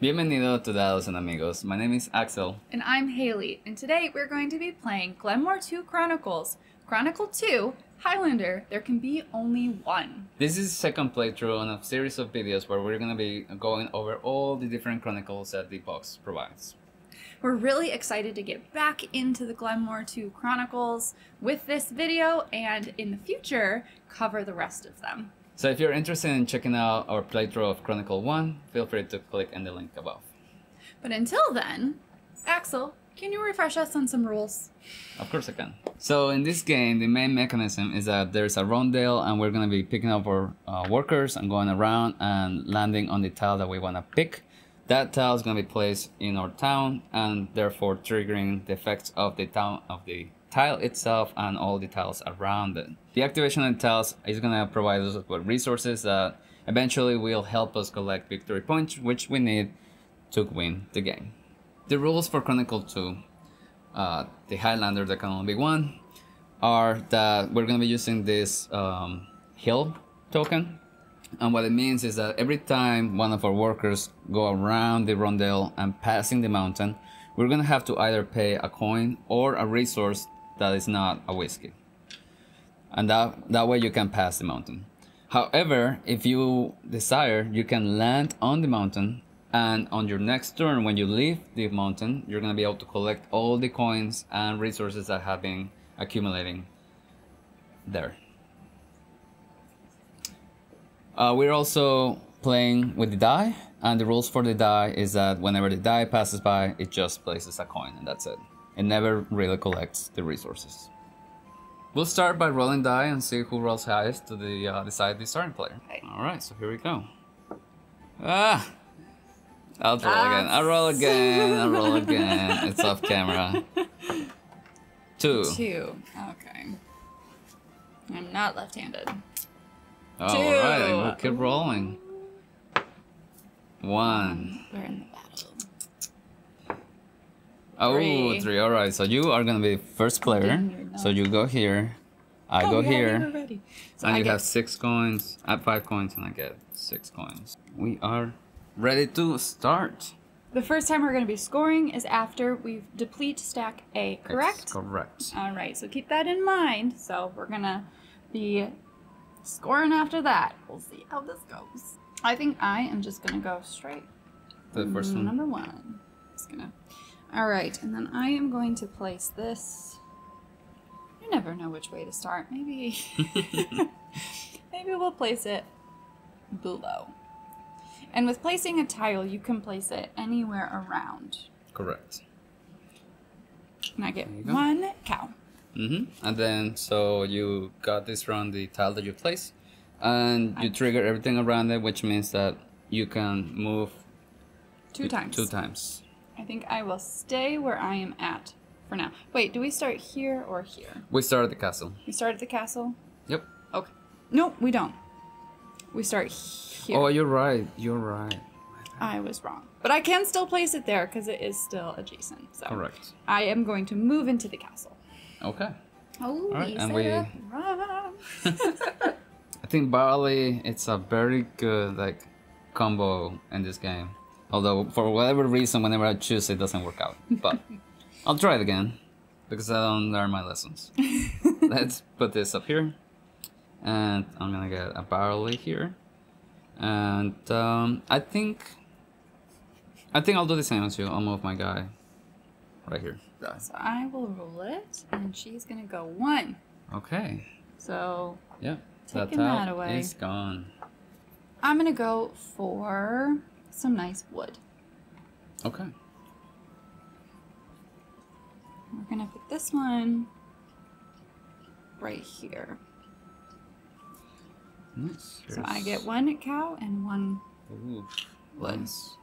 Bienvenido to Dados and Amigos. My name is Axel. And I'm Haley, and today we're going to be playing Glen More II Chronicles, Chronicle 2, Highlander, There Can Be Only One. This is the second playthrough on a series of videos where we're going to be going over all the different chronicles that the box provides. We're really excited to get back into the Glen More II Chronicles with this video and in the future cover the rest of them. So if you're interested in checking out our playthrough of Chronicle 1, feel free to click on the link above. But until then, Axel, can you refresh us on some rules? Of course I can. So in this game, the main mechanism is that there's a rondel and we're going to be picking up our workers and going around and landing on the tile that we want to pick. That tile is going to be placed in our town and therefore triggering the effects of the town of the tile itself and all the tiles around it. The activation of the tiles is going to provide us with resources that eventually will help us collect victory points, which we need to win the game. The rules for Chronicle 2, the Highlander That Can Only Be One, are that we're going to be using this hill token, and what it means is that every time one of our workers go around the rondel and passing the mountain, we're going to have to either pay a coin or a resource that is not a whiskey, and that way you can pass the mountain. However, if you desire, you can land on the mountain, and on your next turn when you leave the mountain, you're going to be able to collect all the coins and resources that have been accumulating there. We're also playing with the die, and the rules for the die is that whenever the die passes by, it just places a coin, and that's it. It never really collects the resources. We'll start by rolling die and see who rolls highest to decide the starting player. Okay. All right, so here we go. Ah! I'll roll again. It's off camera. Two. Okay. I'm not left-handed. Oh, two. All right, we'll keep rolling. One. We're in the battle. Oh, three. All right, so you are going to be first player. So you go here. I go here. So I have 6 coins. I have 5 coins, and I get 6 coins. We are ready to start. The first time we're going to be scoring is after we deplete stack A, correct? That's correct. All right, so keep that in mind. So we're going to be scoring after that. We'll see how this goes. I think I am just going to go straight. The first one? Number one. Just going to... All right, and then I am going to place this. You never know which way to start. Maybe... Maybe we'll place it below. And with placing a tile, you can place it anywhere around. Correct. And I get one cow. Mm-hmm. And then, so you got this from the tile that you place, and you trigger everything around it, which means that you can move two times. I think I will stay where I am at for now. Wait, do we start here or here? We start at the castle. We start at the castle? Yep. Okay. No, we don't. We start here. Oh, you're right. You're right. I was wrong. But I can still place it there because it is still adjacent. So correct. I am going to move into the castle. Okay. Oh, right. And we... I think barley, it's a very good like combo in this game. Although, for whatever reason, whenever I choose, it doesn't work out. But I'll try it again because I don't learn my lessons. Let's put this up here. And I'm gonna get a barley here, and I think I'll do the same as you. I'll move my guy right here. So I will roll it, and she's gonna go one. Okay. So yeah, taking that away. It's gone. I'm gonna go for some nice wood. Okay. We're gonna pick this one right here. Nice. So I get one cow and one wood. Nice.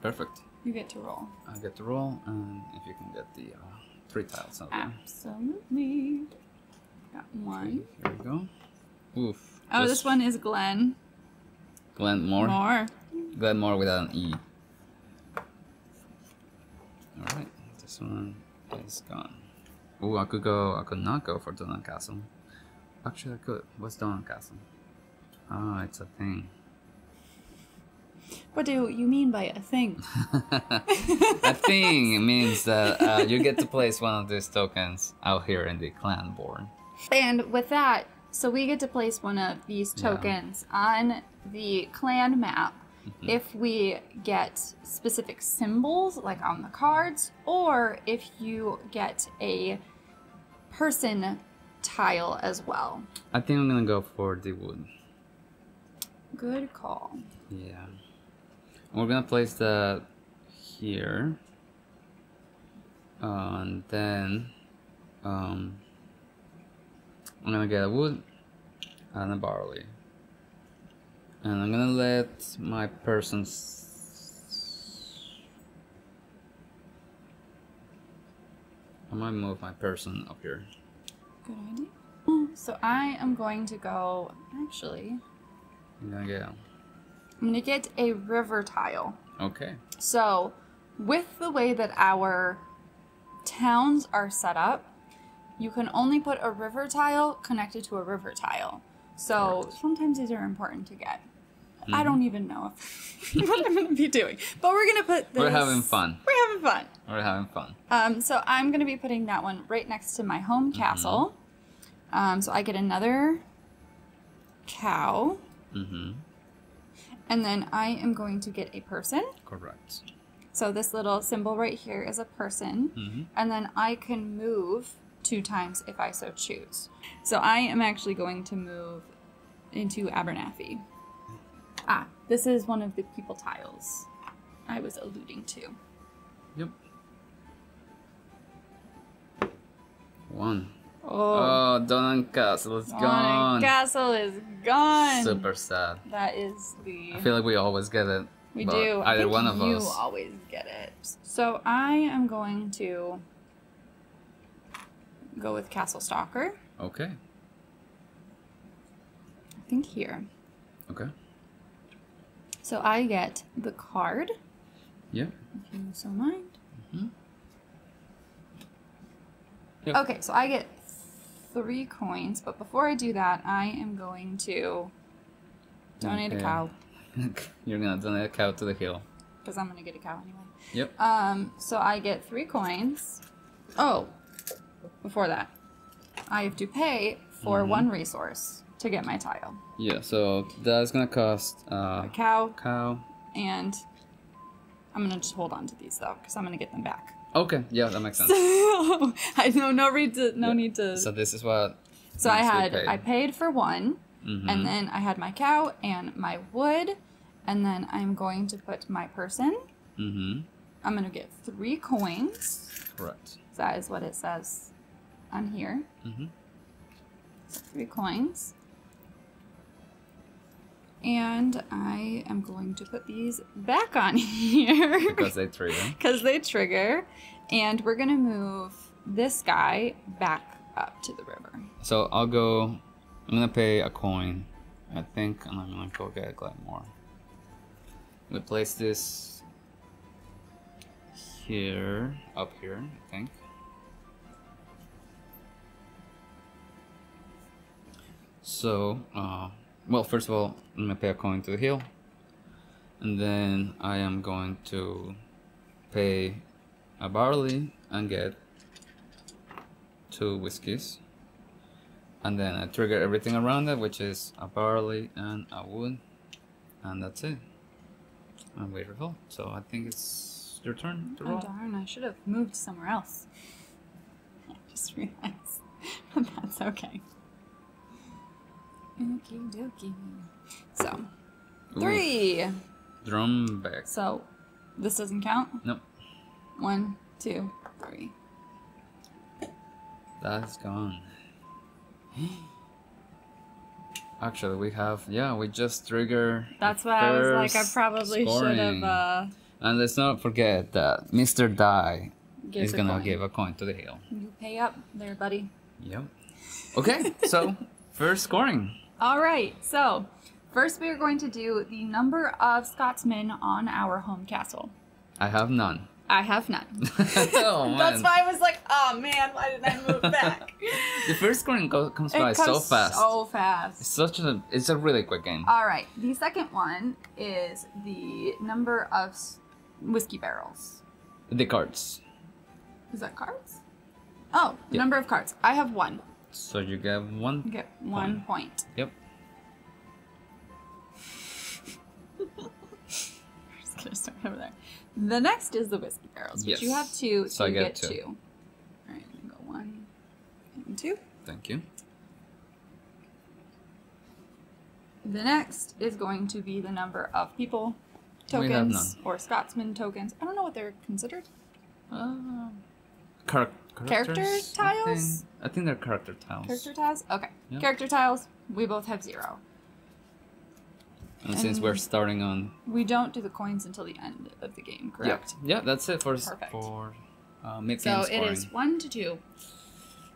Perfect. You get to roll. I get to roll, and if you can get the 3 tiles out there. Absolutely. Got one. Okay, here we go. Oof. Oh, this one is Glen. Glen More. Glen More without an E. All right. This one is gone. Ooh, I could go. I could not go for Donut Castle. Actually, I could. What's Donut Castle? Ah, oh, it's a thing. What do you mean by a thing? A thing means that you get to place one of these tokens out here in the clan board. And with that, so we get to place one of these tokens on the clan map if we get specific symbols, like on the cards, or if you get a person tile as well. I think I'm gonna go for the wood. Good call. Yeah. We're gonna place that here, and then I'm gonna get a wood and a barley, and I'm gonna let my person I might move my person up here. Good idea. So I am going to go actually. I'm gonna get. I'm going to get a river tile. Okay. So, with the way that our towns are set up, you can only put a river tile connected to a river tile. So, sometimes these are important to get. Mm-hmm. I don't even know if what I'm going to be doing. But we're going to put this... We're having fun. We're having fun. We're having fun. So, I'm going to be putting that one right next to my home castle. So, I get another cow. And then I am going to get a person. Correct. So this little symbol right here is a person. And then I can move 2 times if I so choose. So I am actually going to move into Abernathy. Ah, this is one of the people tiles I was alluding to. Yep. 1. Oh, Donan Castle is gone. Donan Castle is gone. Super sad. That is the... I feel like we always get it. We do. Either one of us. You always get it. So I am going to go with Castle Stalker. Okay. I think here. Okay. So I get the card. Yeah. If you so mind. Yep. Okay, so I get 3 coins, but before I do that, I am going to donate a cow. You're going to donate a cow to the hill. Because I'm going to get a cow anyway. Yep. So I get 3 coins. Oh, before that, I have to pay for 1 resource to get my tile. Yeah, so that's going to cost... a cow. And I'm going to just hold on to these, though, because I'm going to get them back. Okay, yeah, that makes sense. So, I know no need to. So this is what. So I paid for 1, and then I had my cow and my wood, and then I'm going to put my person. I'm gonna get 3 coins. Correct. So that is what it says on here. So 3 coins. And I am going to put these back on here. Because they trigger. Because they trigger. And we're going to move this guy back up to the river. So I'll go... I'm going to pay a coin, I think. And I'm going to go get Glen More. I'm going to place this... here. Up here, I think. So... well, first of all, I'm going to pay a coin to the hill, and then I am going to pay a barley and get 2 whiskeys. And then I trigger everything around it, which is a barley and a wood, and that's it. And wait for hill. So I think it's your turn to roll. Oh darn, I should have moved somewhere else. I just realized, but that's okay. Okie dokie. So, 3! Drum back. So, this doesn't count? Nope. 1, 2, 3. That's gone. Actually, we have, yeah, we just trigger. That's why I was like, I probably should have. And let's not forget that Mr. Die is going to give a coin to the hill. You pay up there, buddy. Yep. Okay, so, first scoring. All right, so first we are going to do the number of Scotsmen on our home castle. I have none. I have not. Oh, that's why I was like, oh man, why didn't I move back? The first one comes by so fast. So fast. It's a really quick game. All right. The second one is the number of whiskey barrels. The cards. Is that cards? Oh, the number of cards. I have one. So you get one. You get 1 point. Yep. I'm just gonna start over there. The next is the whiskey barrels, which you have two, so you get two. All right, I'm gonna go one and two. Thank you. The next is going to be the number of people tokens or Scotsman tokens. I don't know what they're considered. Character tiles? I think they're character tiles. Character tiles? Okay. Yep. Character tiles, we both have 0. And since we're starting on... We don't do the coins until the end of the game, correct? Yeah, that's it for mid-game scoring. So it is 1 to 2.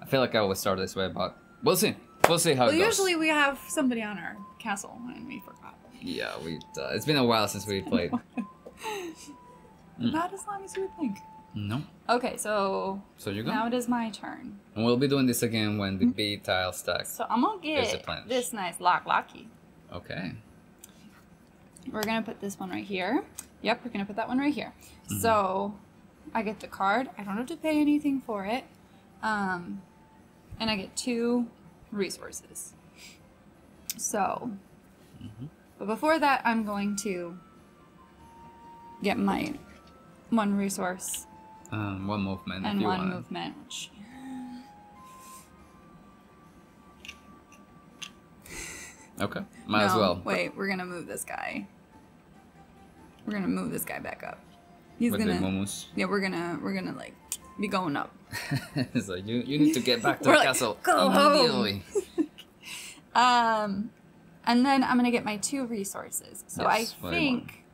I feel like I always start this way, but we'll see. We'll see how it goes. Usually we have somebody on our castle, and we forgot. Yeah, it's been a while since we played. Not as long as you would think. No. Okay, so you go. Now it is my turn. And we'll be doing this again when the B tile stacks. So I'm going to get this nice locky. Okay. We're going to put this one right here. Yep, we're going to put that one right here. Mm-hmm. So I get the card. I don't have to pay anything for it. And I get 2 resources. So, but before that, I'm going to get my 1 resource. 1 movement. And if you 1 want. Movement. Which... Okay, might as well. Wait, we're gonna move this guy. We're gonna move this guy back up. He's gonna. Yeah, we're gonna like be going up. So you need to get back to the castle immediately. And then I'm gonna get my 2 resources. So I think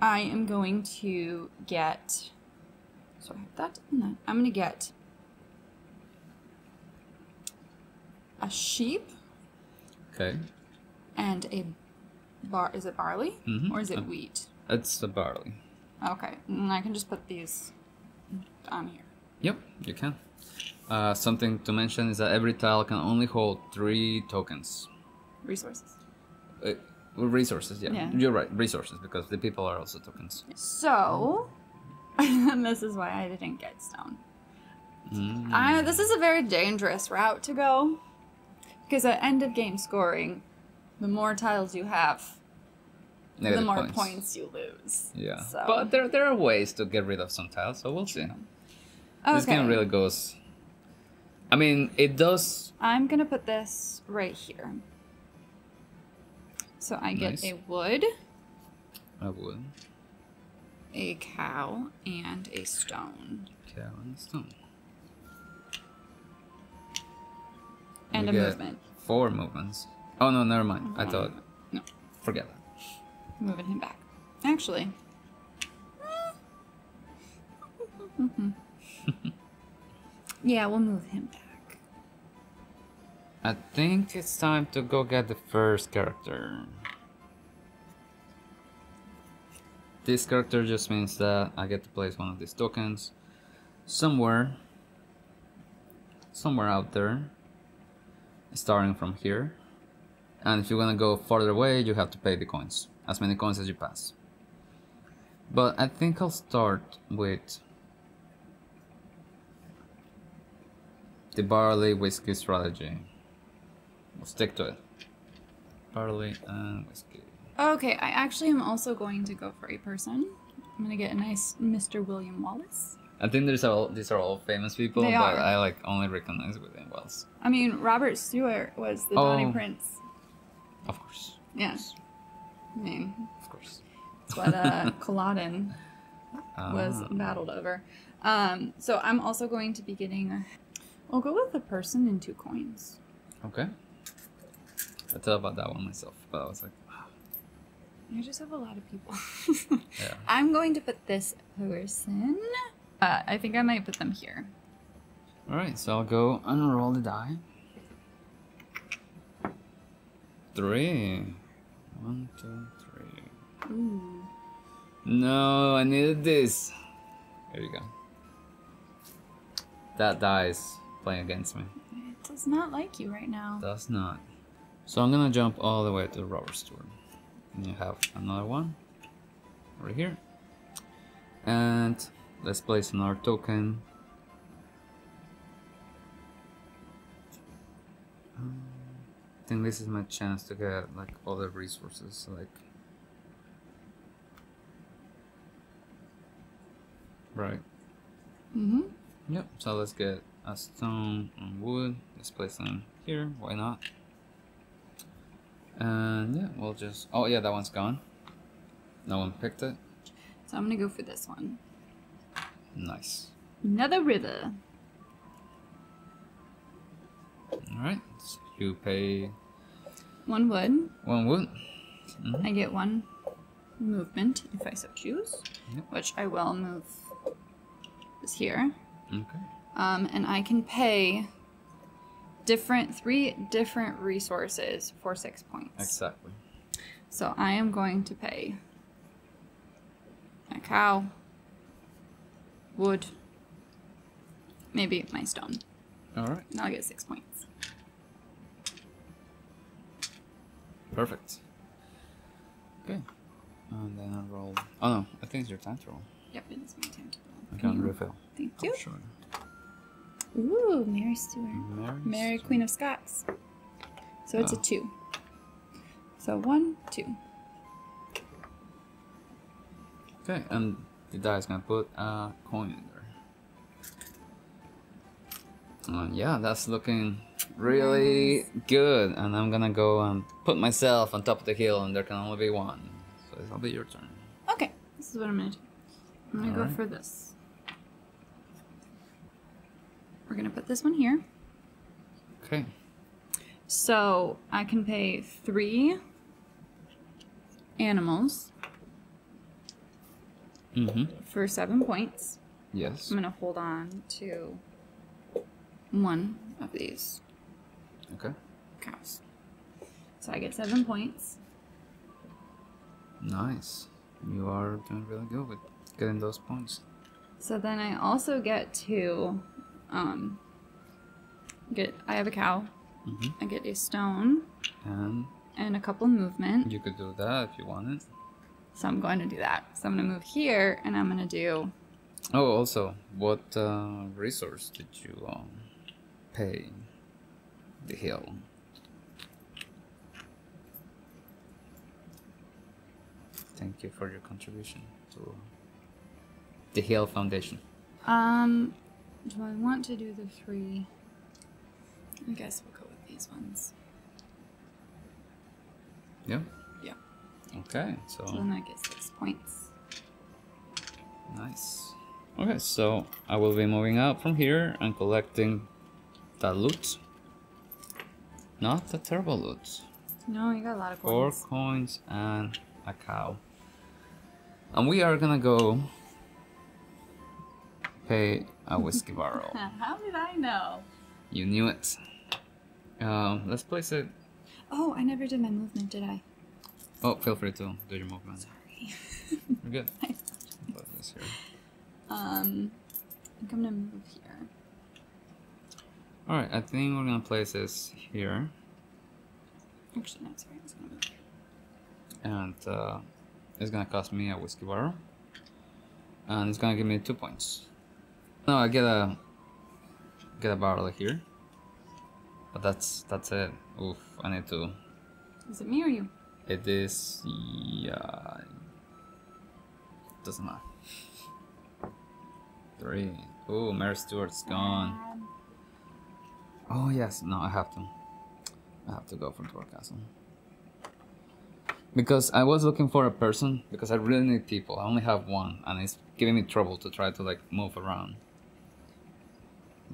I am going to get. So I have that and that. I'm gonna get a sheep. Okay. And a is it barley or is it wheat? It's the barley. Okay, and I can just put these on here. Yep, you can. Something to mention is that every tile can only hold 3 tokens. Resources. Resources, yeah. You're right, resources, because the people are also tokens. So, this is why I didn't get stone. This is a very dangerous route to go. Because at end of game scoring, the more tiles you have, the more points you lose. Yeah. So. But there are ways to get rid of some tiles, so we'll see. Okay. This game really goes... I mean, it does... I'm going to put this right here. So I get a wood. A wood. A cow and a stone. Cow and stone. And a movement. 4 movements. Oh no, never mind. I thought. No. Forget that. Moving him back. Actually. Yeah, we'll move him back. I think it's time to go get the first character. This character just means that I get to place one of these tokens somewhere. Somewhere out there. Starting from here, and if you want to go farther away, you have to pay the coins, as many coins as you pass. But I think I'll start with the barley whiskey strategy. We'll stick to it. Barley and whiskey. Okay, I actually am also going to go for a person. I'm gonna get a nice Mr. William Wallace. I think these are all famous people, but I only recognize William Wallace. I mean, Robert Stuart was the Bonnie Prince. Of course. Yeah. I mean, of course. That's what Culloden was battled over. So I'm also going to be getting... I'll go with a person and 2 coins. Okay. I thought about that one myself, but I was like, wow. I just have a lot of people. Yeah. I'm going to put this person... I think I might put them here. Alright, so I'll go and roll the die. 3. 1, 2, 3. Ooh. No, I needed this. There you go. That dies playing against me. It does not like you right now. Does not. So I'm gonna jump all the way to Robert Stuart. And you have another one over here. And let's place another token. I think this is my chance to get like all the resources, like right. Mhm. Yep. So let's get a stone and wood. Let's place them here. Why not? And yeah, we'll just. Oh yeah, that one's gone. No one picked it. So I'm gonna go for this one. Nice. Another river. All right. So you pay one wood. One wood. Mm-hmm. I get one movement if I so choose, yep. Which I will move this here. Okay. And I can pay three different resources for 6 points. Exactly. So I am going to pay a cow, wood, maybe my stone. All right. And I'll get 6 points. Perfect. Okay. And then I roll. Oh no, I think it's your time to roll. Yep, it is my time to roll. I can refill. Thank you. Oh, sure. Ooh, Mary Stuart. Mary Queen of Scots. So it's a 2. So 1, 2. Okay, and the die is gonna put a coin in there. And yeah, that's looking really good. And I'm gonna go and put myself on top of the hill, and there can only be one. So it'll be your turn. Okay, this is what I'm gonna do. I'm gonna go for this. We're gonna put this one here. Okay. So I can pay 3 animals for 7 points. Yes. I'm gonna hold on to one of these. Okay. Cows. So I get 7 points. Nice. You are doing really good with getting those points. So then I also get to I have a cow. I get a stone and a couple movement. You could do that if you wanted. So I'm going to do that. So I'm going to move here, and I'm going to do. Oh, also, what resource did you pay the hill? Thank you for your contribution to the Hill Foundation. Do I want to do the 3? I guess we'll go with these ones. Yeah? Yeah. Okay, so then I get 6 points. Nice. Okay, so I will be moving out from here and collecting the loot. Not the terrible loot. No, you got a lot of coins. 4 coins and a cow. And we are gonna go pay a whiskey barrel. How did I know? You knew it. Let's place it. Oh, I never did my movement, did I? Oh, feel free to do your movement. Sorry. We're good. I love this here. I think I'm gonna move here. All right, I think we're gonna place this here. Actually, no, sorry, it's gonna move here. And it's gonna cost me a whiskey barrel, and it's gonna give me 2 points. No, I get a barrel here, but that's it. Oof, I need to. Is it me or you? It is. Yeah. Doesn't matter. 3. Ooh, Mary Stuart's gone. Oh yes, no, I have to go for Dwarf Castle. Because I was looking for a person, because I really need people. I only have one, and it's giving me trouble to try to like move around.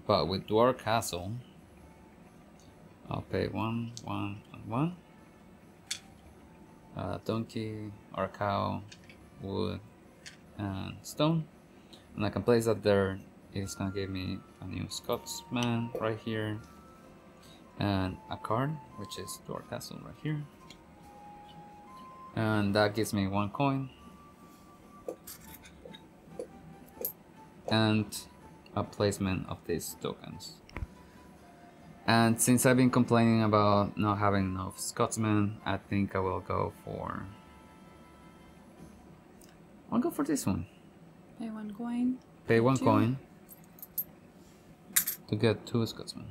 But with Dwarf Castle, I'll pay 1, 1, and 1. Donkey or cow, wood, and stone, and I can place that there. It's gonna give me a new Scotsman right here, and a card, which is Dwarf Castle right here. And that gives me 1 coin. and a placement of these tokens. And since I've been complaining about not having enough Scotsmen, I think I will go for... I'll go for this one. Pay one coin. Pay one coin to get two Scotsmen.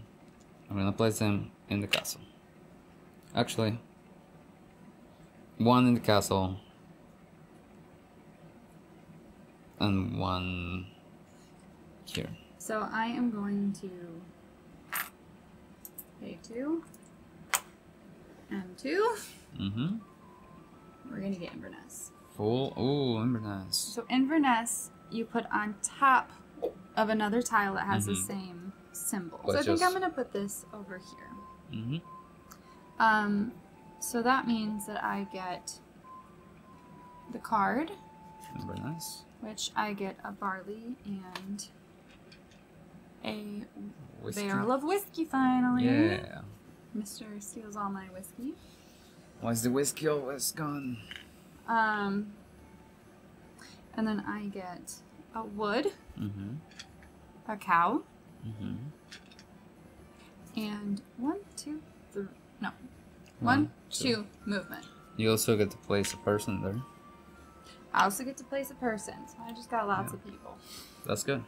I'm gonna place them in the castle. Actually, one in the castle and one here. So I am going to pay two and two. Mm-hmm. We're gonna get Inverness. Full. Ooh, Inverness. So Inverness, you put on top of another tile that has mm-hmm. the same symbol. But so I think I'm gonna put this over here. Mm-hmm. So that means that I get the card. Inverness. Which I get a barley and a whiskey. Barrel of whiskey finally. Yeah. Mr. steals all my whiskey. Why is the whiskey always gone? And then I get a wood, mm-hmm. a cow, mm-hmm. and one, two, movement. You also get to place a person there. I also get to place a person, so I just got lots of people. That's good.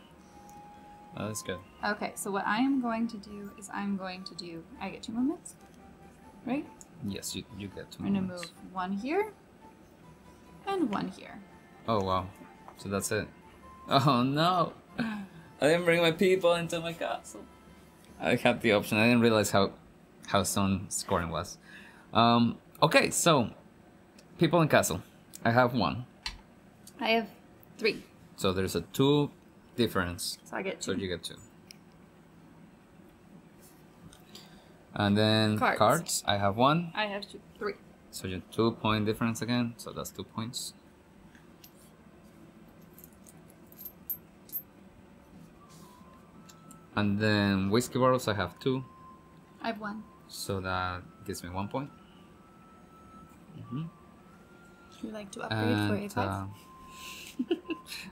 That's good. Okay, so what I am going to do is I get 2 movements, right? Yes, you get 2 movements. I'm gonna move one here and one here. Oh wow! So that's it. Oh no! I didn't bring my people into my castle. I had the option. I didn't realize how soon scoring was. Okay, so people in castle. I have 1. I have 3. So there's a 2 difference. So I get 2. So you get 2. And then cards. I have 1. I have 3. So your 2-point difference again. So that's 2 points. And then whiskey bottles. I have 2. I have 1. So that gives me 1 point. Mm-hmm. You like to upgrade and, for A5?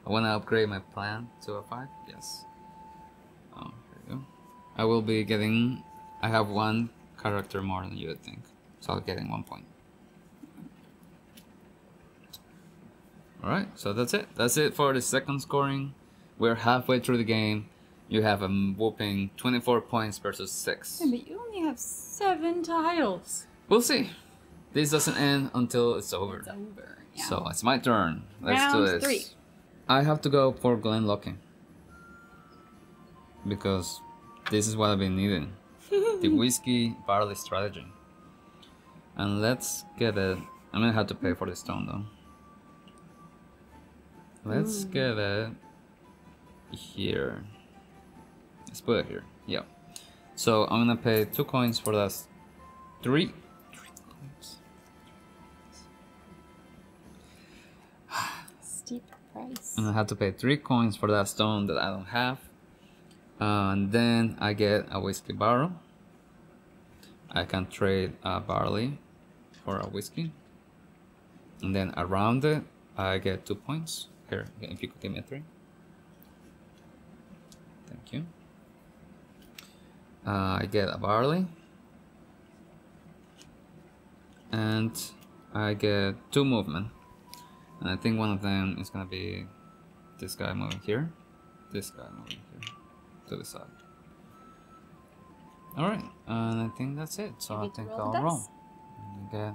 I want to upgrade my plan to A5, yes. Oh, there you go. I will be getting... I have 1 character more than you would think. So I'm getting 1 point. Alright, so that's it. That's it for the second scoring. We're halfway through the game. You have a whopping 24 points versus 6. Yeah, but you only have 7 tiles. We'll see. This doesn't end until it's over. It's over, yeah. So it's my turn. Let's do this. Round 3. I have to go for Glenlocking because this is what I've been needing: the whiskey barley strategy. And let's get it. I'm gonna have to pay for the stone though. Let's get it here. Let's put it here. Yeah. So I'm gonna pay 2 coins for that. 3. Price. And I have to pay 3 coins for that stone that I don't have. And then I get a whiskey barrel. I can trade a barley for a whiskey. And then around it, I get 2 points. Here, if you could give me a 3. Thank you. I get a barley. And I get 2 movement. And I think one of them is gonna be this guy moving here, this guy moving here, to the side. Alright, and I think that's it. So I think I'll roll. Okay.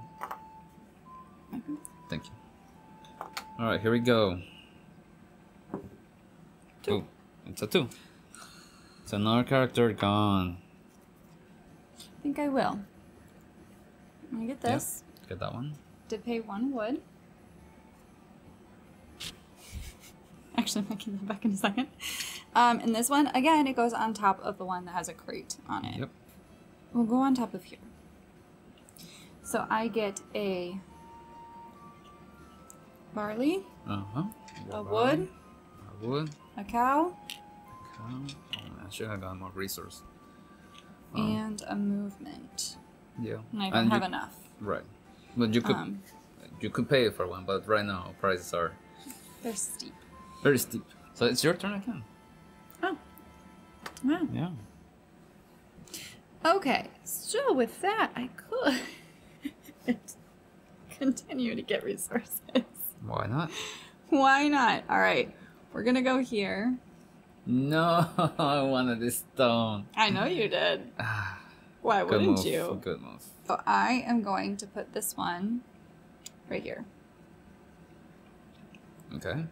Thank you. Alright, here we go. 2. Ooh, it's a 2. It's another character gone. I think I will. I'm gonna get this. Yep, get that one. To pay 1 wood. Actually, I can come back in a second. And this one, again, it goes on top of the one that has a crate on it. Yep. We'll go on top of here. So I get a barley, a wood, a cow. Oh, I should have gotten more resources. And a movement. Yeah. And I don't have enough. Right. But you could pay for one, but right now prices are... They're steep. Very steep. So it's your turn again. Wow. Yeah. Okay, so with that, I could continue to get resources. Why not? Why not? All right, we're going to go here. No, I wanted this stone. I know you did. Why wouldn't you? Good move. So I am going to put this one right here. Okay.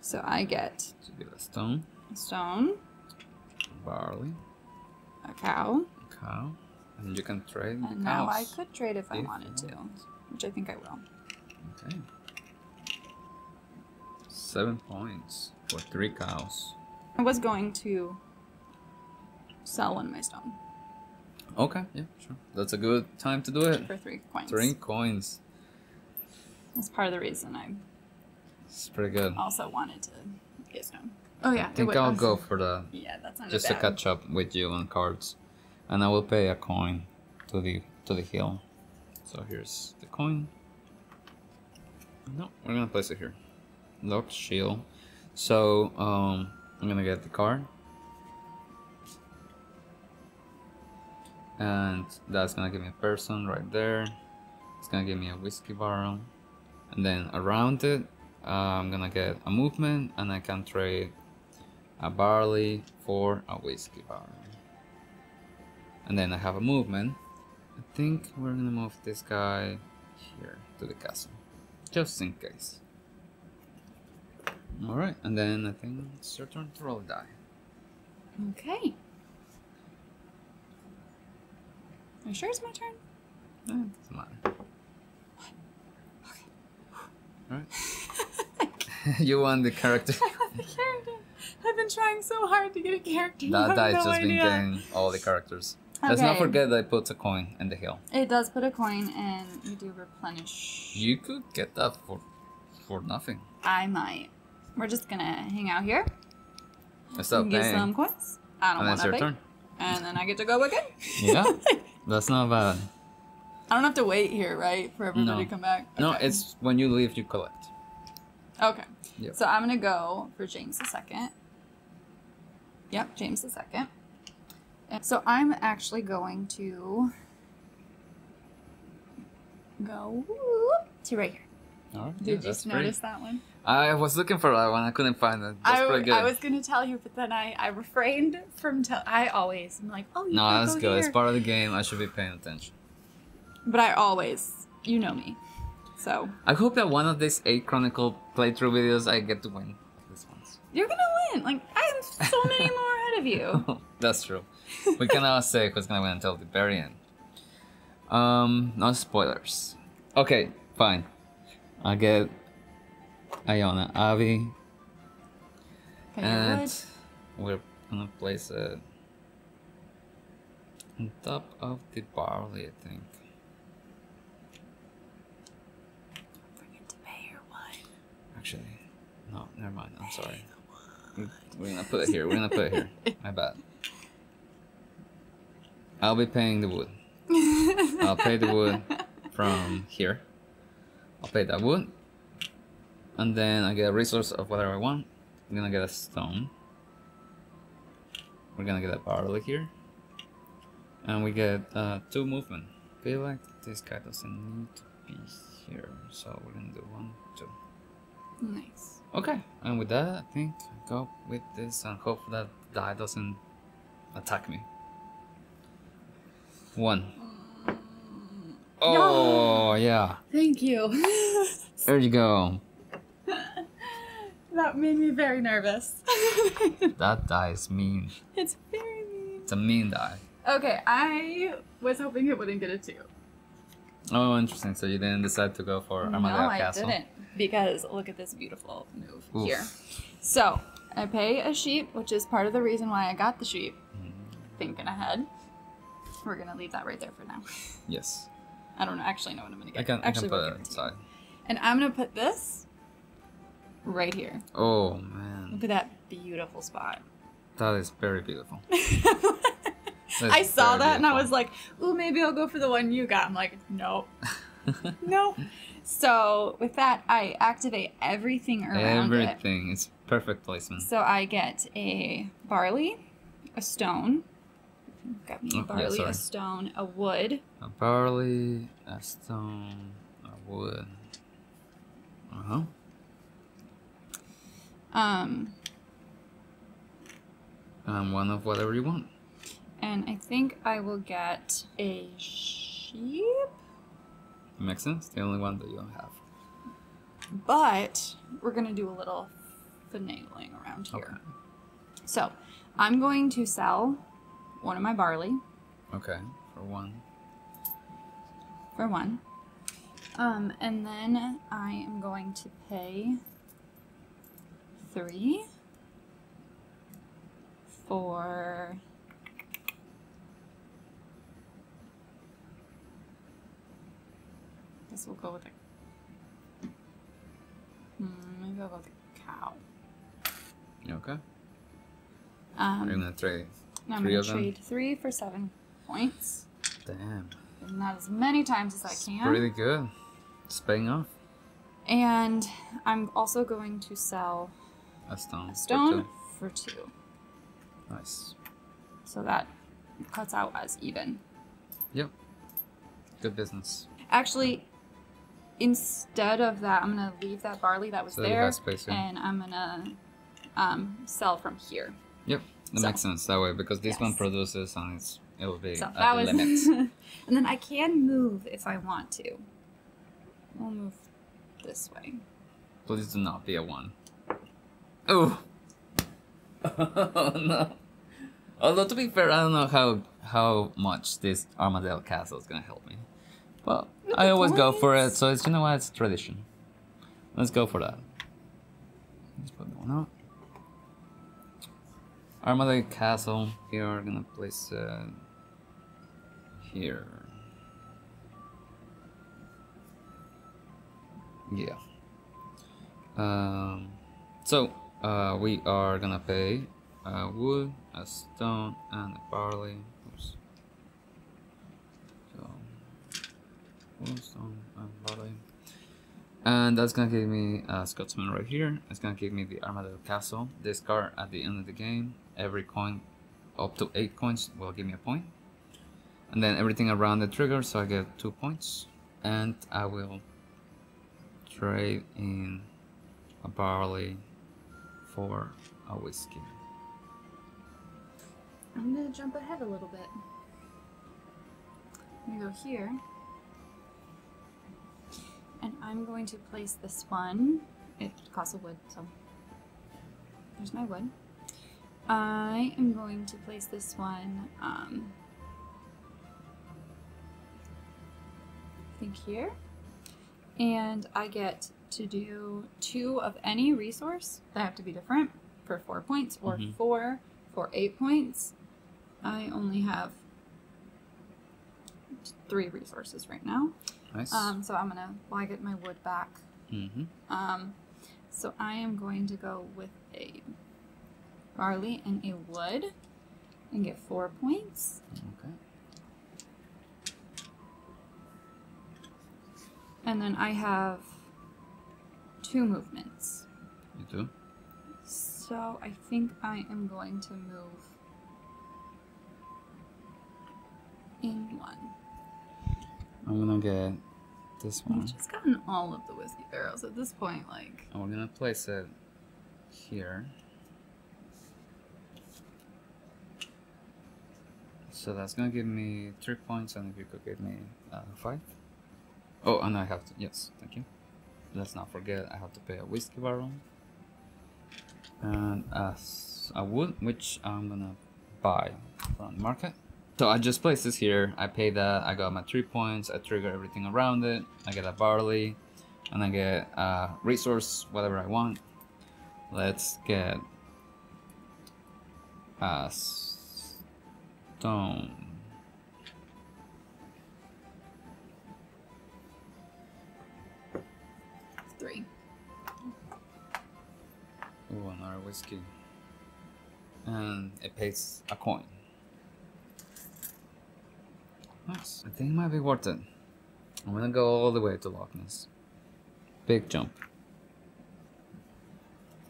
So I get... So you get a stone. A stone. Barley. A cow. A cow. And you can trade the cows. And now I could trade if I wanted to, which I think I will. Okay. 7 points for 3 cows. I was going to sell one of my stone. Okay, yeah, sure. That's a good time to do it. For 3 coins. 3 coins. That's part of the reason I... It's pretty good. Also wanted to get stone. Oh yeah, I think I'll go for the... Yeah, that's not just bad. To catch up with you on cards, and I will pay a coin to the hill. So here's the coin. No, we're gonna place it here. Locked shield. So I'm gonna get the card, and that's gonna give me a person right there. It's gonna give me a whiskey barrel, and then around it. I'm gonna get a movement, and I can trade a barley for a whiskey barrel. And then I have a movement. I think we're gonna move this guy here to the castle, just in case. Alright, and then I think it's your turn to roll a die. Okay. Are you sure it's my turn? No, it doesn't matter. What? Okay. Alright. You want the character. I want the character. I've been trying so hard to get a character. That die's no just idea. Been getting all the characters. Okay. Let's not forget that it puts a coin in the hill. It does put a coin, and you do replenish. You could get that for nothing. I might. We're just gonna hang out here. Stop paying. Get some coins. I don't want to pay. And it's your turn. And then I get to go again. Yeah, that's not bad. I don't have to wait here, right, for everybody to come back. Okay. No, it's when you leave, you collect. Okay, yep. So I'm going to go for James II. Yep, James II. And so I'm actually going to go to right here. All right. Did you just notice that one? I was looking for that one. I couldn't find it. That's pretty good. I was going to tell you, but then I refrained from telling. I always am like, oh, you no, that's go good. Here. It's part of the game. I should be paying attention. But I always, you know me. So I hope that one of these 8 Chronicle playthrough videos I get to win this one. You're gonna win! Like, I have so many more ahead of you. That's true. We cannot say who's gonna win until the very end. No spoilers. Okay, fine. I get Iona Abbey. Okay, and we're gonna place it on top of the barley, I think. Actually, no, never mind. I'm sorry. We're gonna put it here. We're gonna put it here. My bad. I'll be paying the wood. I'll pay the wood from here. I'll pay that wood. And then I get a resource of whatever I want. I'm gonna get a stone. We're gonna get a barley here. And we get 2 movement. I feel like this guy doesn't need to be here. So we're gonna do 1, 2. Nice. Okay, and with that, I think I go with this and hope that die doesn't attack me. 1. Oh, yeah. Thank you. There you go. That made me very nervous. That die is mean. It's very mean. It's a mean die. Okay, I was hoping it wouldn't get a 2. Oh, interesting. So you didn't decide to go for Armada Castle? No, I didn't. Because look at this beautiful move here. So I pay a sheep, which is part of the reason why I got the sheep. Thinking ahead. We're going to leave that right there for now. Yes. I don't actually know what I'm going to get. I can put it inside. And I'm going to put this right here. Oh, man. Look at that beautiful spot. That is very beautiful. I saw that and I was like, ooh, maybe I'll go for the one you got. I'm like, nope. Nope. So with that, I activate everything around it. Everything. It's perfect placement. So I get a barley, a stone. Got me a barley, a stone, a wood. A barley, a stone, a wood. Uh-huh. And one of whatever you want. And I think I will get a sheep. Makes sense. The only one that you don't have. But we're going to do a little finagling around here. Okay. So I'm going to sell one of my barley. Okay. For one. For one. And then I am going to pay 3 for this. We'll go with the maybe I'll go with the cow. Okay. We're gonna trade. I'm gonna trade 3 for 7 points. Damn. And that as many times as I can. Really good. It's paying off. And I'm also going to sell a stone for 2. Nice. So that cuts out as even. Yep. Good business. Actually, instead of that, I'm going to leave that barley that was there, and I'm going to sell from here. Yep. That makes sense that way, because this one produces and it will be at the limit. And then I can move if I want to. We'll move this way. Please do not be a 1. Oh! Oh no! Although to be fair, I don't know how much this Armadale Castle is gonna help me. But I always go for it, so it's, you know what, it's tradition. Let's go for that. Let's put that one out. Armadale Castle. Here we're gonna place here. Yeah. We are gonna pay a wood, a stone, and a barley. Oops. So, wood, stone, and barley. And that's gonna give me a Scotsman right here. It's gonna give me the Armadale Castle. This card at the end of the game, every coin, up to 8 coins, will give me a point. And then everything around the trigger, so I get 2 points. And I will trade in a barley for a whiskey. I'm gonna jump ahead a little bit. I'm gonna go here, and I'm going to place this one. It costs a wood, so there's my wood. I am going to place this one, I think here, and I get to do 2 of any resource. They have to be different for 4 points, or 4 for 8 points. I only have 3 resources right now. Nice. So I'm gonna, I get my wood back. So I am going to go with a barley and a wood and get 4 points. Okay. And then I have 2 movements. You do? So I think I am going to move in 1. I'm gonna get this one. I've just gotten all of the whiskey barrels at this point, like. And we're gonna place it here. So that's gonna give me 3 points, and if you could give me 5. Oh, and I have to, yes, thank you. Let's not forget I have to pay a whiskey barrel and a wood, which I'm gonna buy from the market. So I just placed this here, I paid that, I got my 3 points, I trigger everything around it, I get a barley, and I get a resource, whatever I want. Let's get a stone. Ooh, another whiskey. And it pays a coin. Nice. I think it might be worth it. I'm gonna go all the way to Loch Ness. Big jump.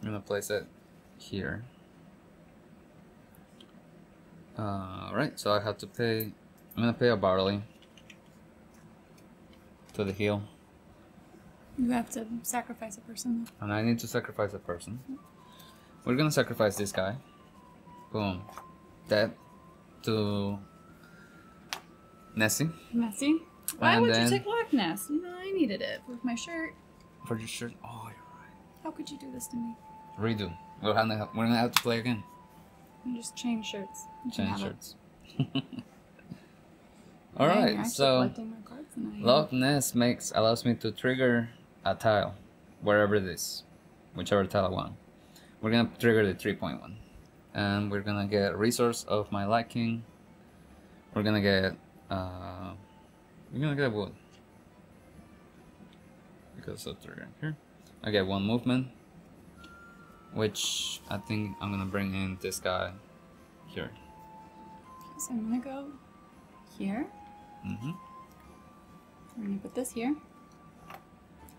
I'm gonna place it here. Alright, so I have to pay. I'm gonna pay a barley to the heel. You have to sacrifice a person. And I need to sacrifice a person. We're gonna sacrifice this guy. Boom. That to Nessie. Nessie? Why would you take Loch Ness? You know, I needed it with my shirt. For your shirt? Oh, you're right. How could you do this to me? Redo. We're gonna have to play again. You just change shirts. Change shirts. Alright, so Loch Ness allows me to trigger a tile, wherever it is, whichever tile I want. We're gonna trigger the 3.1, and we're gonna get a resource of my liking. We're gonna get wood because of triggering here. I get one movement, which I think I'm gonna bring in this guy here. So I'm gonna go here. Mm-hmm. I'm gonna put this here.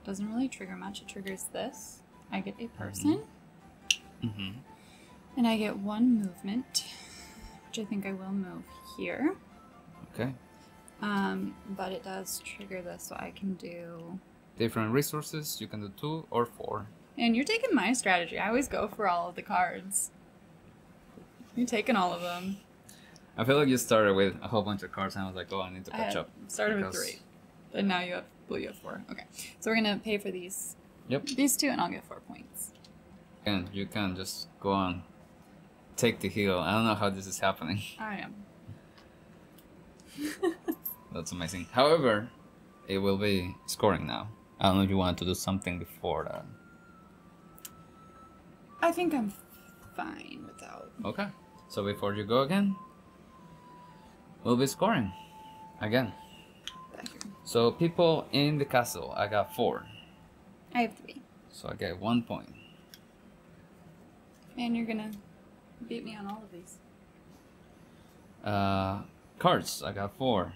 Doesn't really trigger much. It triggers this. I get a person. Mm-hmm. And I get one movement, which I think I will move here. Okay. But it does trigger this, so I can do different resources. You can do 2 or 4. And you're taking my strategy. I always go for all of the cards. You're taking all of them. I feel like you started with a whole bunch of cards, and I was like, oh, I need to catch up. Started with 3, and now you have, well, you have 4. Okay, so we're gonna pay for these. Yep. These 2, and I'll get 4 points. And you can just go on, take the heel. I don't know how this is happening. I am. That's amazing. However, it will be scoring now. I don't know if you want to do something before that. I think I'm fine without. Okay, so before you go again. We'll be scoring again. Thank you. So people in the castle, I got 4. I have 3. So I get 1 point. And you're gonna beat me on all of these. Cards, I got 4.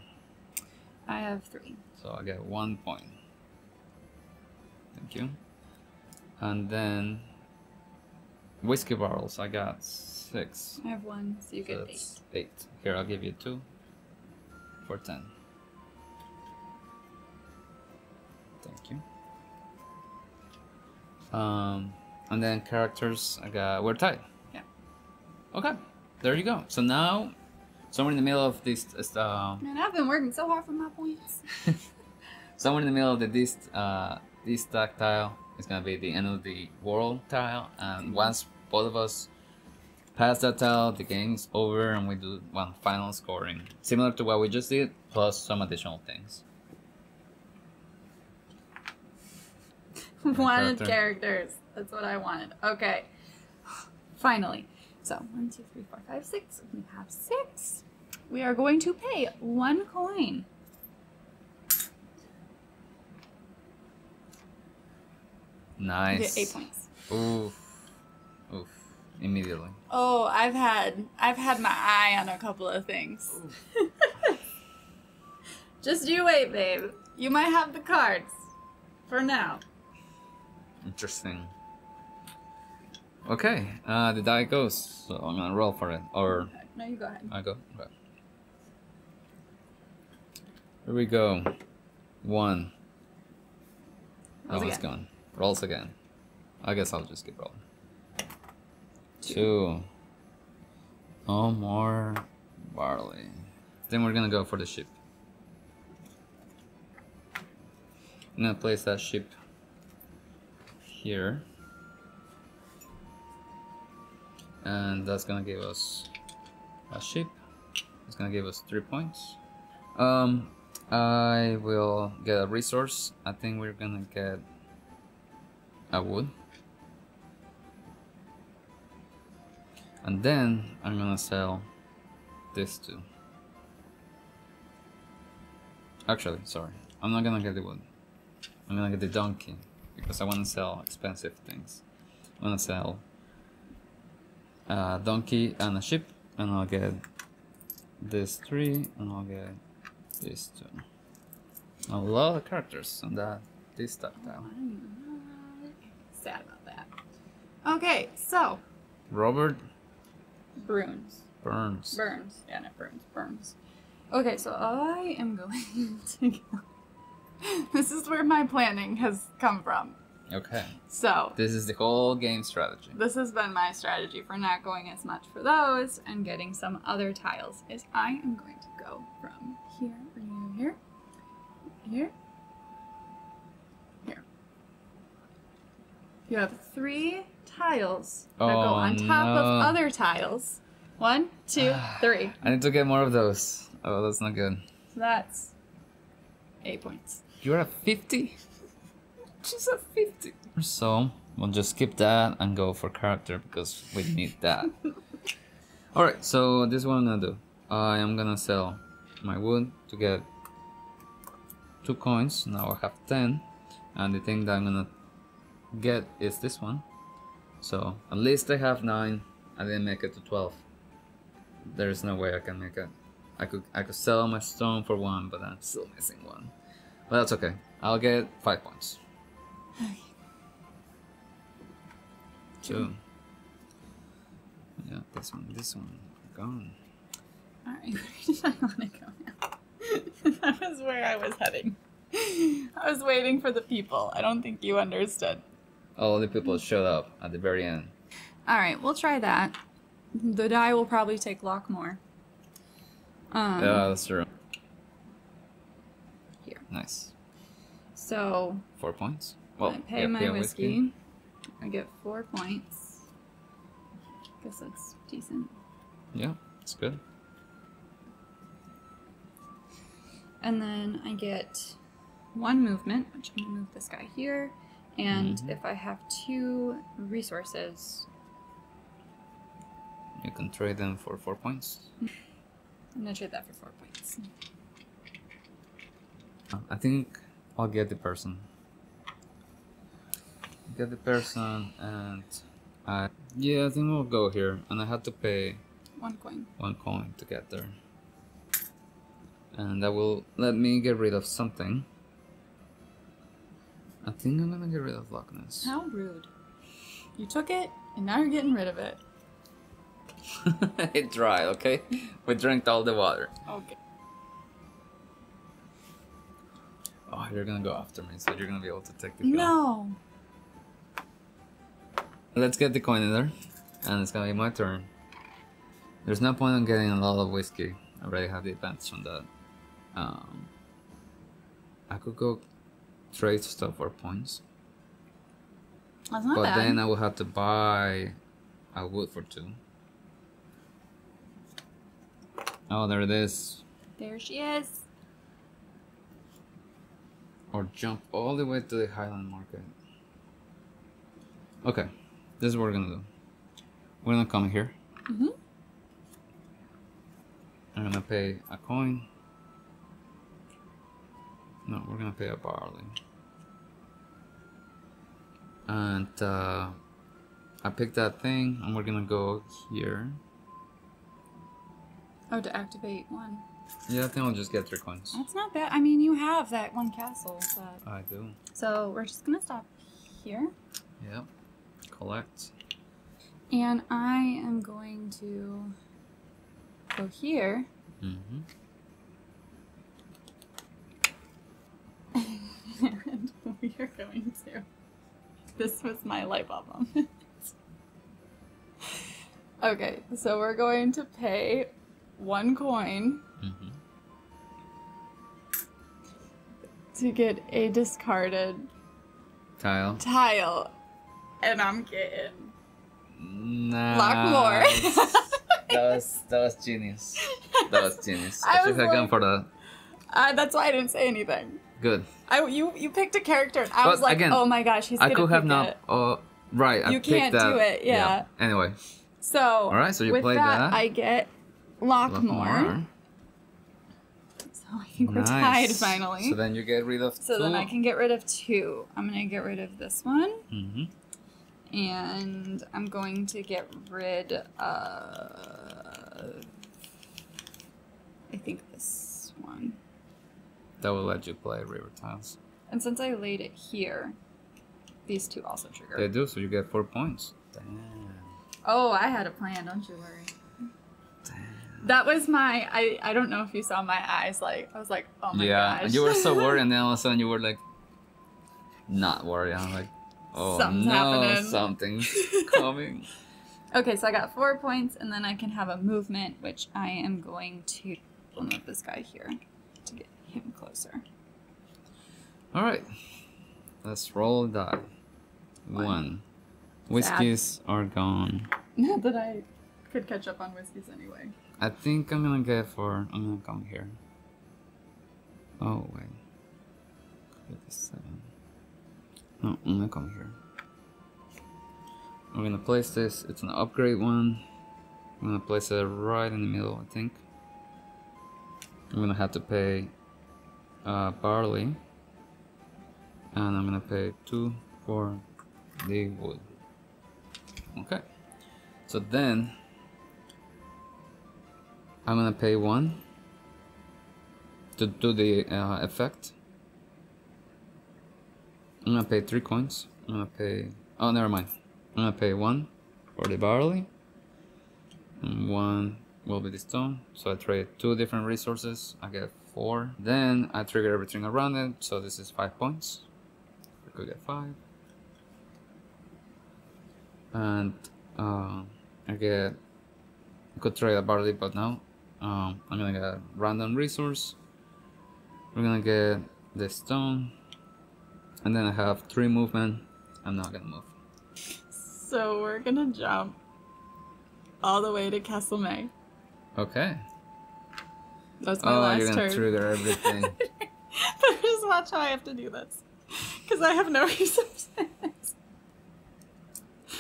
I have 3. So I get 1 point. Thank you. And then whiskey barrels, I got 6. I have 1, so you get 8. Here, I'll give you 2. For 10. Thank you. And then characters, I got, we're tied. Yeah. Okay, there you go. So now, somewhere in the middle of this... Man, I've been working so hard for my points. Somewhere in the middle of this stack tile is going to be the end of the world tile. And once both of us pass that tile, the game's over, and we do one final scoring. Similar to what we just did, plus some additional things. Wanted characters. That's what I wanted. Okay. Finally. So, 1, 2, 3, 4, 5, 6. We have 6. We are going to pay 1 coin. Nice. You get 8 points. Oof. Oof. Immediately. Oh, I've had my eye on a couple of things. Just you wait, babe. You might have the cards for now. Interesting. Okay, the die goes, so I'm gonna roll for it. Or no, you go ahead. I go. Okay. Here we go. 1. Rolls again. It's gone. Rolls again. I guess I'll just keep rolling. 2. No more barley. Then we're gonna go for the ship. I'm gonna place that ship here. And that's gonna give us a ship. It's gonna give us 3 points. I will get a resource. I think we're gonna get a wood. And then I'm gonna sell this too. Actually, sorry, I'm not gonna get the wood. I'm gonna get the donkey because I wanna sell expensive things. I'm gonna sell a donkey and a ship, and I'll get this 3, and I'll get this 2. A lot of characters on that this tactile. I'm sad about that. Okay, so Robert Burns. Burns. Burns. Yeah, not Burns. Burns. Okay, so I am going to go. This is where my planning has come from. Okay. So. This is the whole game strategy. This has been my strategy for not going as much for those and getting some other tiles. Is I am going to go from here, here. You have 3 tiles that go on top of other tiles. 1, 2, 3. I need to get more of those. Oh, that's not good. So that's 8 points. You're at 50? She's at 50. So we'll just skip that and go for character because we need that. Alright, so this is what I'm gonna do. I am gonna sell my wood to get 2 coins. Now I have 10. And the thing that I'm gonna get is this one. So at least I have 9. I didn't make it to 12. There's no way I can make it. I could sell my stone for 1, but I'm still missing 1. But that's okay. I'll get 5 points. Okay. 2. Yeah, this one. Gone. Alright, where did I want to go now? That was where I was heading. I was waiting for the people. I don't think you understood. All the people showed up at the very end. Alright, we'll try that. The die will probably take Lockmore. Yeah, that's true. Here. Nice. So. 4 points. Well, I pay my whiskey. I get 4 points. I guess that's decent. Yeah, it's good. And then I get 1 movement, which I'm going to move this guy here. And if I have 2 resources, you can trade them for 4 points. I'm gonna trade that for 4 points. I think I'll get the person. Get the person, and yeah, I think we'll go here. And I had to pay 1 coin. 1 coin to get there, and that will let me get rid of something. I think I'm gonna get rid of Loch Ness. How rude! You took it, and now you're getting rid of it. It's dry, okay? We drank all the water. Okay. Oh, you're gonna go after me, so you're gonna be able to take the coin. No! Let's get the coin in there, and it's gonna be my turn. There's no point in getting a lot of whiskey. I already have the advantage on that. I could go trade stuff for points. That's not bad. But then I will have to buy a wood for 2. Oh, there it is. There she is. Or jump all the way to the Highland Market. Okay, this is what we're gonna do. We're gonna come here. I'm gonna pay a coin. No, we're gonna pay a barley. And I picked that thing, and we're gonna go here. Oh, to activate 1. Yeah, I think I'll just get 3 coins. That's not bad. I mean, you have that 1 castle. But... I do. So we're just going to stop here. Yep. Collect. And I am going to go here. And we are going to... This was my light bulb moment. Okay, so we're going to pay 1 coin to get a discarded tile, and I'm getting Lockmore. That was genius. That was genius. I should have gone for that. That's why I didn't say anything. Good. You picked a character, and I was like, again, oh my gosh, he's gonna pick it. I could have not. Oh, right. I can't do it. Yeah. Anyway. So. All right. So you with played that. I get Lockmore. So I think we're tied finally. So then you get rid of 2. So then I can get rid of 2. I'm going to get rid of this one. And I'm going to get rid of... I think this one. That will let you play river tiles. And since I laid it here, these 2 also trigger. They do, so you get 4 points. Damn. Oh, I had a plan, don't you worry. Damn. That was my, I don't know if you saw my eyes, like, I was like, oh my gosh. Yeah, and you were so worried, and then all of a sudden you were like, not worried. I'm like, oh something's coming. Okay, so I got 4 points, and then I can have a movement, which I am going to move this guy here to get him closer. All right, let's roll that. One. Whiskeys are gone. Not that I could catch up on whiskeys anyway. I think I'm gonna go for. I'm gonna come here. Oh wait, 57. No, I'm gonna come here. I'm gonna place this. It's an upgrade one. I'm gonna place it right in the middle. I think. I'm gonna have to pay barley, and I'm gonna pay 2 for the wood. Okay, so then I'm gonna pay 1 to do the effect. I'm gonna pay 3 coins. I'm gonna pay. Oh, never mind. I'm gonna pay 1 for the barley, and 1 will be the stone. So I trade 2 different resources. I get 4. Then I trigger everything around it. So this is 5 points. I could get 5. And I could trade a barley, but now I'm gonna get a random resource. We're gonna get the stone, and then I have 3 movement. I'm not gonna move. So we're gonna jump all the way to Castle Maol. Okay. That's my last turn. Oh, you're gonna trigger everything. But just watch how I have to do this, because I have no resources.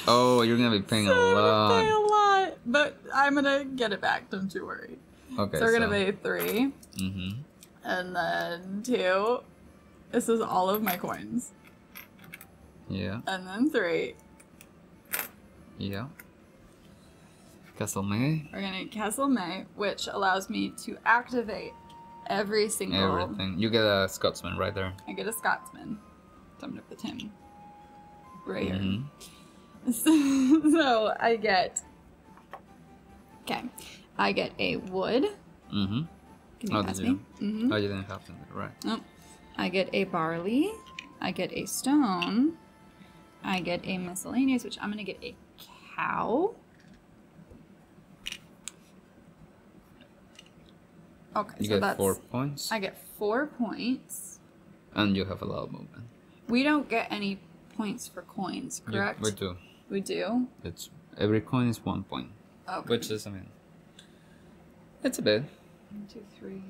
Oh, you're gonna be paying a lot. I'm gonna pay a lot, but I'm gonna get it back. Don't you worry. Okay. So we're gonna pay 3, and then 2. This is all of my coins. Yeah. And then 3. Yeah. Castle Maol. We're gonna Castle Maol, which allows me to activate every single. Everything. You get a Scotsman right there. I get a Scotsman. So I'm gonna put him right here. So I get. Okay, I get a wood. Can you pass me? Oh, you didn't have them, right? Nope. I get a barley. I get a stone. I get a miscellaneous, which I'm gonna get a cow. Okay, you so that's 4 points. I get 4 points. And you have a lot of movement. We don't get any points for coins, correct? Yeah, we do. We do? It's, every coin is 1 point. Okay. Which is, I mean, it's a bit. 1, 2, 3.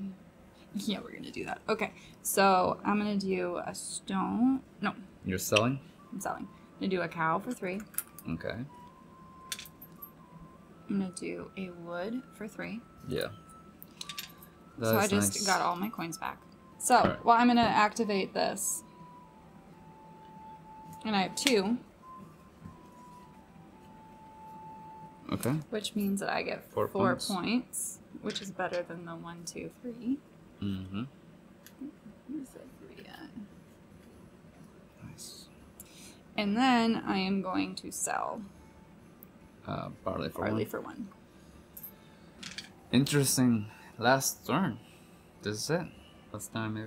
Yeah, we're going to do that. Okay, so I'm going to do a stone. No. You're selling? I'm selling. I'm going to do a cow for 3. Okay. I'm going to do a wood for 3. Yeah. That so I just got all my coins back. So, well, I'm going to activate this. And I have 2. Okay. Which means that I get 4 points, which is better than the 1, 2, 3. Mm-hmm. Where's that 3 at? Nice. And then I am going to sell barley for 1. Interesting. Last turn. This is it. Last time, maybe.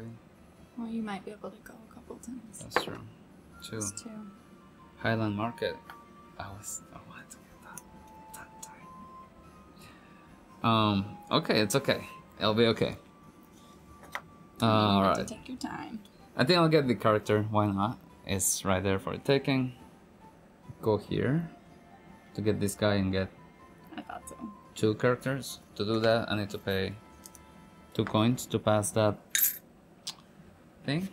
Well, you might be able to go a couple times. That's true. 2. Highland Market. I wanted to get that time. Okay, it's okay. It'll be okay. All right. Take your time. I think I'll get the character. Why not? It's right there for taking. Go here to get this guy and get. I thought so. 2 characters. To do that, I need to pay 2 coins to pass that thing,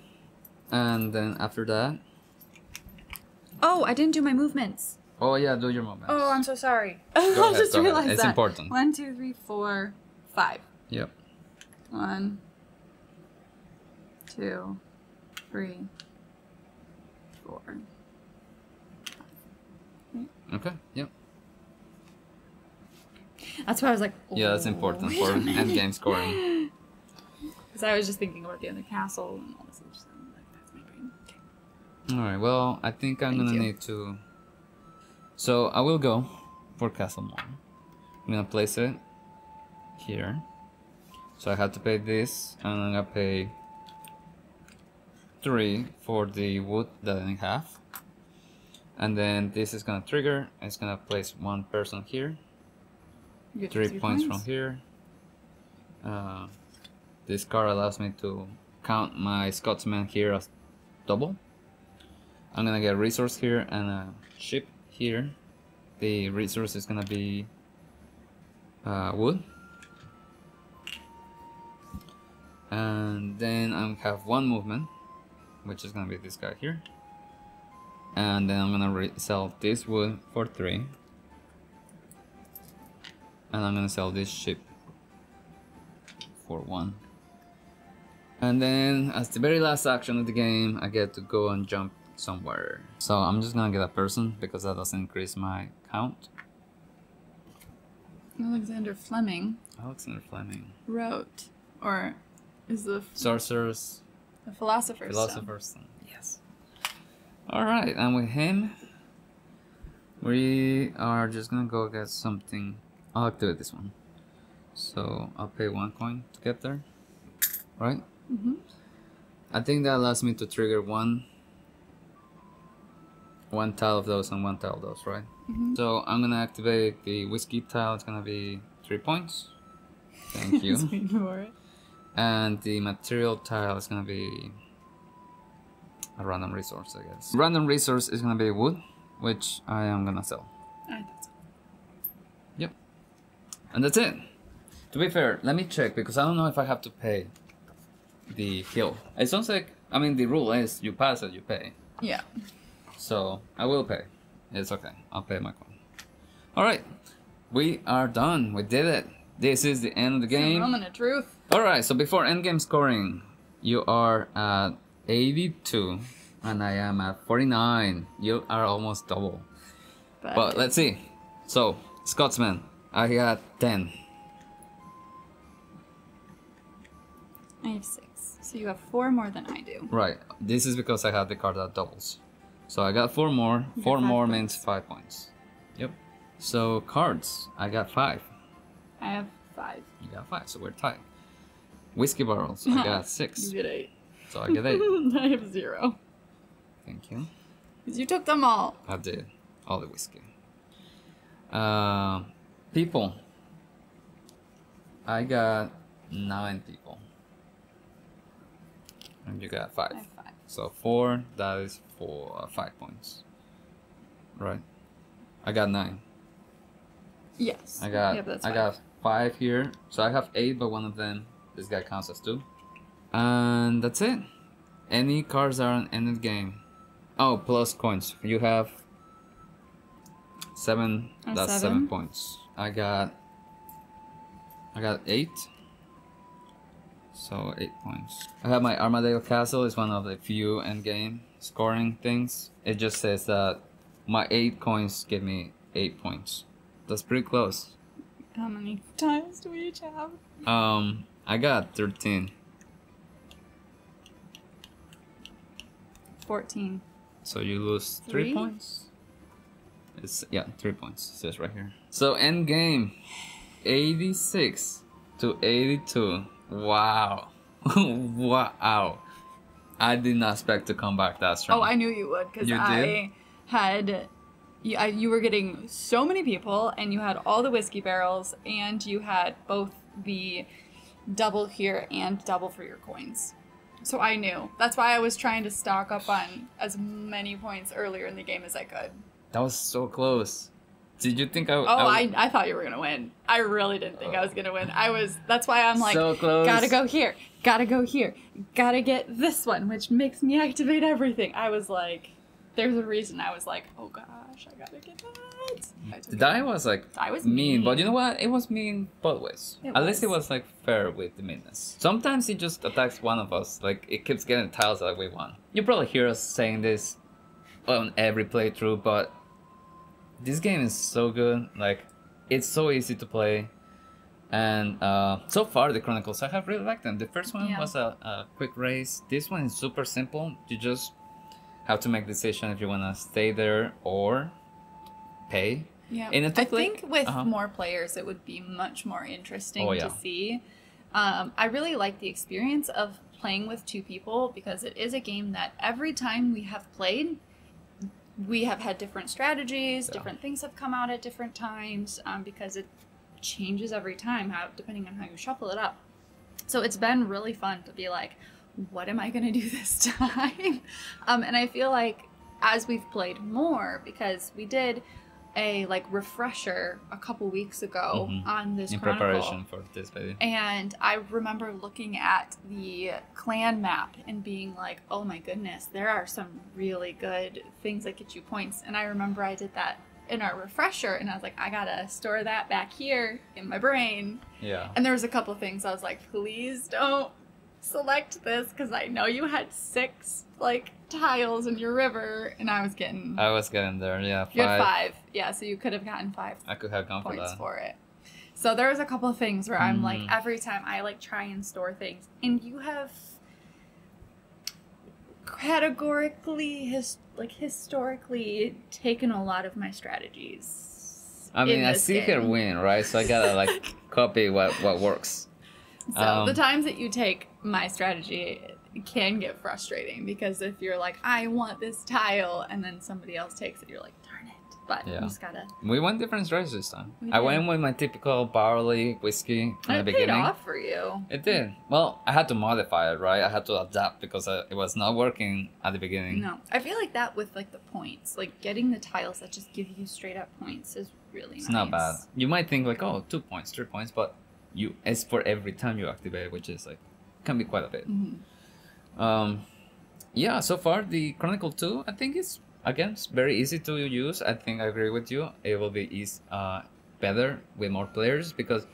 and then after that. Oh, I didn't do my movements. Oh, yeah, do your movements. Oh, I'm so sorry. I just realized it's that. It's important. 1, 2, 3, 4, 5. Yep. 1, 2, 3, 4. Okay, yep. That's why I was like, oh, yeah, that's important for endgame scoring. Because I was just thinking about the other castle and all this other stuff. Alright, well, I think I'm gonna need to. So I will go for Castlemore. I'm gonna place it. here. So I had to pay this, and I'm gonna pay 3 for the wood that I didn't have. And then this is gonna trigger, it's gonna place one person here. You get 3 points from here. This card allows me to count my Scotsman here as double. I'm gonna get a resource here and a ship here. The resource is gonna be wood. And then I have one movement, which is gonna be this guy here. And then I'm gonna sell this wood for 3, and I'm gonna sell this ship for 1. And then as the very last action of the game, I get to go and jump somewhere. So I'm just gonna get a person because that doesn't increase my count. Alexander Fleming wrote, or is the sorcerer's, the philosopher's stone. Yes. Alright, and with him, we are just gonna go get something. I'll activate this one. So I'll pay 1 coin to get there, right? Mm-hmm. I think that allows me to trigger one tile of those and one tile of those, right? Mm-hmm. So I'm gonna activate the whiskey tile, it's gonna be 3 points. Thank you. And the material tile is gonna be a random resource, I guess. Random resource is gonna be wood, which I am gonna sell. I thought so. Yep. And that's it. To be fair, let me check, because I don't know if I have to pay the hill. It sounds like, I mean, the rule is you pass it, you pay. Yeah. So I will pay. It's okay. I'll pay my coin. Alright. We are done. We did it. This is the end of the game. Moment of truth. Alright, so before endgame scoring, you are at 82 and I am at 49. You are almost double, but let's see. So Scotsman, I got 10. I have 6, so you have 4 more than I do, right? This is because I had the card that doubles, so I got 4 more. 4 more means 5 points. Yep. So cards, I got 5. I have 5. You got 5, so we're tied. Whiskey barrels, I got 6. You get 8. So I get 8. I have 0. Thank you. Because you took them all. I did. All the whiskey. People. I got 9 people. And you got 5. I have 5. So 4, that is 5 points. Right? I got 9. Yes. I got, yeah, I got 5 here. So I have 8, but one of them, this guy counts as 2. And that's it. Any cards are an ended game. Oh, plus coins. You have 7. That's 7 points. I got 8. So 8 points. I have my Armada Castle. It's one of the few end game scoring things. It just says that my 8 coins give me 8 points. That's pretty close. How many times do we each have? I got 13. 14. So you lose 3 points? It's, yeah, 3 points. It says right here. So end game, 86 to 82. Wow. Wow. I did not expect to come back that strong. Oh, I knew you would, because you were getting so many people, and you had all the whiskey barrels, and you had both the double here and double for your coins. So I knew. That's why I was trying to stock up on as many points earlier in the game as I could. That was so close. Did you think I would? Oh, I thought you were going to win. I really didn't think I was going to win. That's why I'm like, so close. Gotta go here, gotta go here, gotta get this one, which makes me activate everything. I was like, there's a reason I was like, oh gosh, I gotta get that. Die was like, I was mean, but you know what? It was mean both ways. At least it was like fair with the meanness. Sometimes it just attacks one of us, like it keeps getting tiles that we want. You probably hear us saying this on every playthrough, but this game is so good, like it's so easy to play. And so far the Chronicles, I have really liked them. The first one was a quick race. This one is super simple. You just have to make a decision if you want to stay there or pay. Yeah, and it's I think with more players, it would be much more interesting to see. I really like the experience of playing with two people, because it is a game that every time we have played, we have had different strategies, different things have come out at different times, because it changes every time, depending on how you shuffle it up. So it's been really fun to be like, what am I going to do this time? And I feel like as we've played more, because we did a refresher a couple weeks ago on this chronicle, preparation for this baby. And I remember looking at the clan map and being like, oh my goodness, there are some really good things that get you points. And I remember I did that in our refresher, and I was like, I gotta store that back here in my brain. Yeah. And there was a couple of things I was like, please don't select this, because I know you had 6 tiles in your river, and I was getting there. Yeah, 5. You had 5. Yeah, so you could have gotten 5. I could have gone points for it. So there was a couple of things where I'm like, every time I try and store things, and you have categorically historically taken a lot of my strategies. I mean, I see her win, right? So I gotta copy what works. So the times that you take my strategy can get frustrating, because if you're like, I want this tile, and then somebody else takes it, you're like, darn it. But you just gotta... We went different strategies this time. I went with my typical barley whiskey in the beginning. It paid off for you. It did. Well, I had to modify it, right? I had to adapt, because it was not working at the beginning. No. I feel like that with the points, getting the tiles that just give you straight up points is really nice. It's not bad. You might think oh, 2 points, 3 points, but... It's for every time you activate, which is can be quite a bit. Yeah, so far the Chronicle 2, I think it's it's very easy to use. I think I agree with you. It will be better with more players, because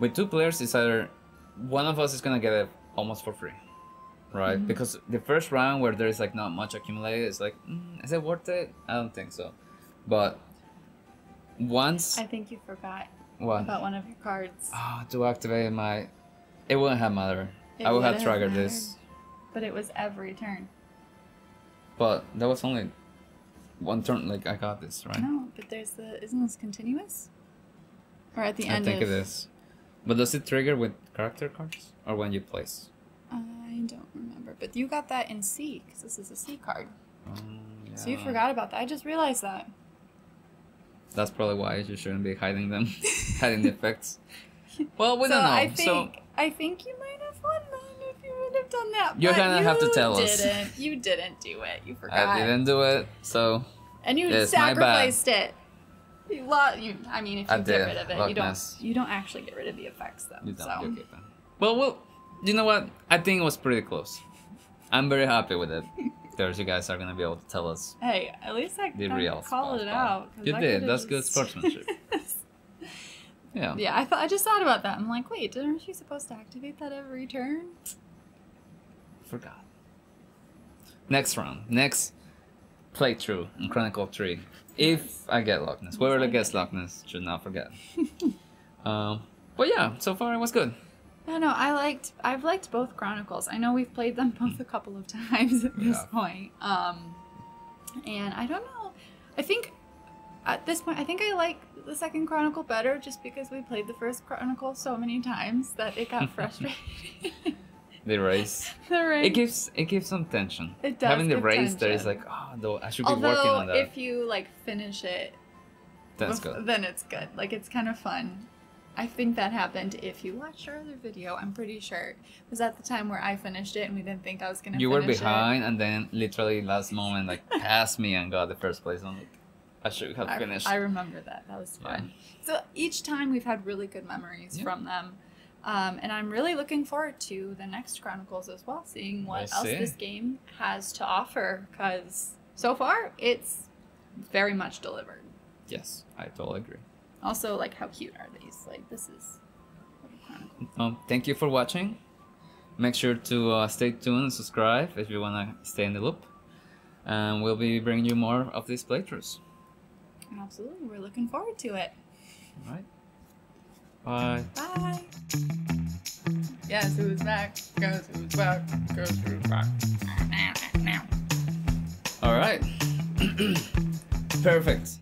with 2 players, it's either one of us is gonna get it almost for free, right? Because the first round where there's not much accumulated, it's is it worth it? I don't think so. But once I think you forgot. What? About one of your cards. Oh, to activate my... It wouldn't have mattered. I would have triggered this. But it was every turn. But that was only one turn. I got this, right? No, but there's the... Isn't this continuous? Or at the end of... I think it is. But does it trigger with character cards? Or when you place? I don't remember. But you got that in C, because this is a C card. Yeah. So you forgot about that. I just realized that. That's probably why you shouldn't be hiding them, hiding the effects. Well, we don't know. I think you might have won then if you would have done that. You're gonna have to tell us. You didn't do it. You forgot. I didn't do it. So. And you sacrificed it. I mean, if you get rid of it, you don't actually get rid of the effects, though. You don't. So. Okay, then. Well, you know what? I think it was pretty close. I'm very happy with it. You guys are gonna be able to tell us. Hey, at least I can call it out. You did. That's good sportsmanship. Yeah. Yeah, I just thought about that. I'm like, wait, didn't she supposed to activate that every turn? Forgot. Next round, next playthrough in Chronicle 3. If I get Loch Ness, whoever gets Loch Ness should not forget. But yeah, so far it was good. No, I've liked both Chronicles. I know we've played them both a couple of times at this point. And I don't know. I think at this point, I think I like the second Chronicle better, just because we played the first Chronicle so many times that it got frustrating. The race. It gives some tension. It does. Having the race tension. There is oh, I should be working on that. If you finish it, that's good. Then it's good. It's kind of fun. I think that happened. If you watched our other video, I'm pretty sure it was at the time where I finished it and we didn't think I was gonna. You were behind, and then literally last moment passed me and got the first place. I'm like, I should have finished. I remember that. That was fun. Yeah. So each time we've had really good memories from them, and I'm really looking forward to the next Chronicles as well, seeing what else this game has to offer, because so far it's very much delivered. Yes, I totally agree. Also, how cute are these? This is... thank you for watching. Make sure to stay tuned and subscribe if you want to stay in the loop. And we'll be bringing you more of these playthroughs. Absolutely. We're looking forward to it. All right. Bye. Bye. Yes, who's back? Goes who's back? Goes who's back? All right. Perfect.